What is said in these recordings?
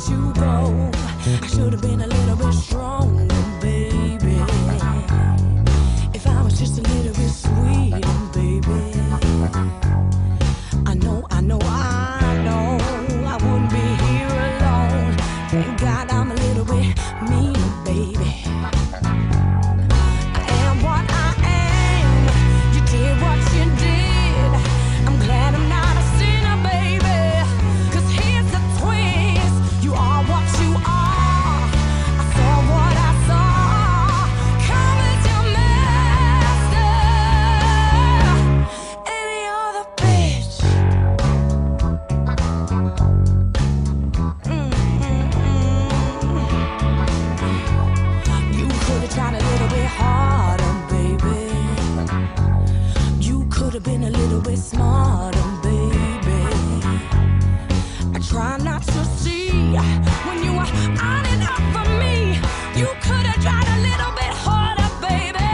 let you go. I should have been a little bit stronger, baby. If I was just a little bit sweeter, baby. I know I wouldn't be here alone. Thank God I'm a little bit meaner, baby. I am what I am. You did what you did. I'm glad I'm not a sinner, baby. 'Cause here's the twist. You are what you are. I saw what I saw. Come as your master. Any other bitch. You could have tried a little bit harder, baby. You could have been a little bit smarter, baby. I try not to see when you are on and off for me. You could have tried a little bit harder, baby.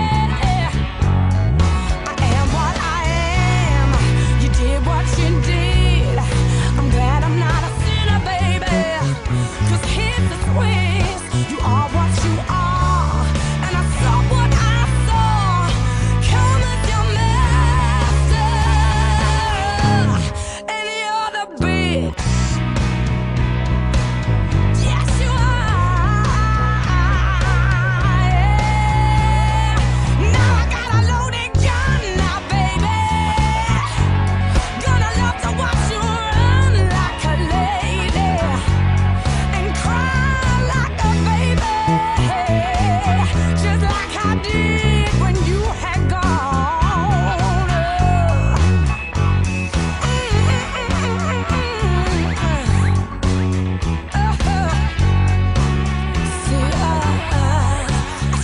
I am what I am. You did what you did. I'm glad I'm not a sinner, baby. 'Cause here's the twist. You are what you are. And I saw what I saw. Come as your master. Any other bitch. Yes, you are. Yeah. Now I got a loaded gun now, baby. Gonna love to watch you run like a lady and cry like a baby, just like I did when you had gone. I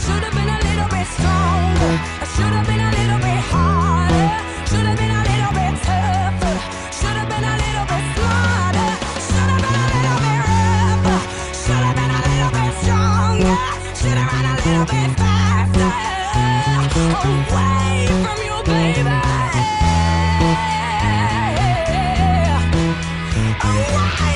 should have been a little bit stronger. I should have been a little bit harder. Should have been a little bit tougher. Should have been a little bit smarter. Should have been a little bit rougher. Should have been a little bit stronger. Should have run a little bit faster away from you, baby. Away.